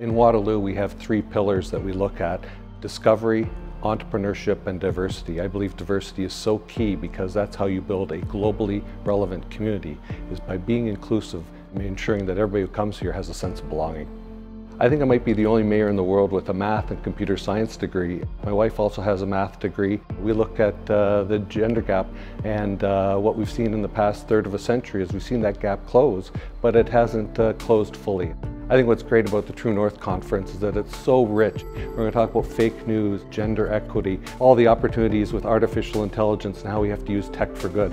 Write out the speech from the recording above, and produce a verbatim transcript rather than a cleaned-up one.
In Waterloo, we have three pillars that we look at: discovery, entrepreneurship, and diversity. I believe diversity is so key because that's how you build a globally relevant community, is by being inclusive and ensuring that everybody who comes here has a sense of belonging. I think I might be the only mayor in the world with a math and computer science degree. My wife also has a math degree. We look at uh, the gender gap, and uh, what we've seen in the past third of a century is we've seen that gap close, but it hasn't uh, closed fully. I think what's great about the True North Conference is that it's so rich. We're going to talk about fake news, gender equity, all the opportunities with artificial intelligence and how we have to use tech for good.